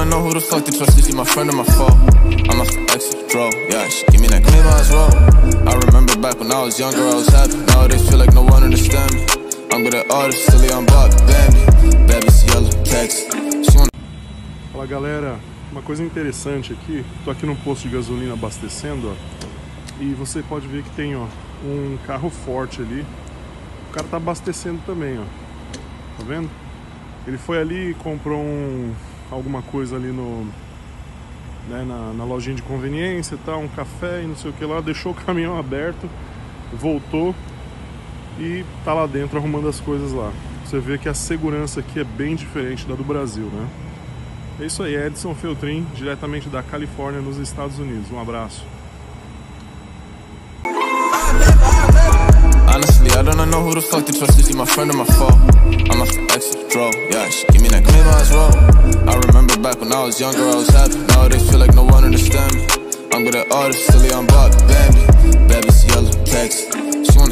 I know who the fuck to trust. Is he my friend or my foe? I'm a exit bro. Yeah, she give me that claim eyes roll. I remember back when I was younger, I was happy. Nowadays feel like no one understand me. I'm good at artists, silly, I'm blocked, baby. Baby's yellow, text. Fala galera, uma coisa interessante aqui. Tô aqui num posto de gasolina abastecendo, ó. E você pode ver que tem, ó, um carro forte ali. O cara tá abastecendo também, ó. Tá vendo? Ele foi ali e comprou alguma coisa ali no, né, na lojinha de conveniência e tal, um café e não sei o que lá, deixou o caminhão aberto, voltou e tá lá dentro arrumando as coisas lá. Você vê que a segurança aqui é bem diferente da do Brasil, né? É isso aí, Edson Feltrin, diretamente da Califórnia, nos Estados Unidos. Um abraço. I don't know who the fuck to trust, is he my friend or my foe? I'm a exit bro, yeah, she give me that claim eyes roll. I remember back when I was younger, I was happy. Nowadays feel like no one understand me. I'm good at artists, silly, I'm blocked.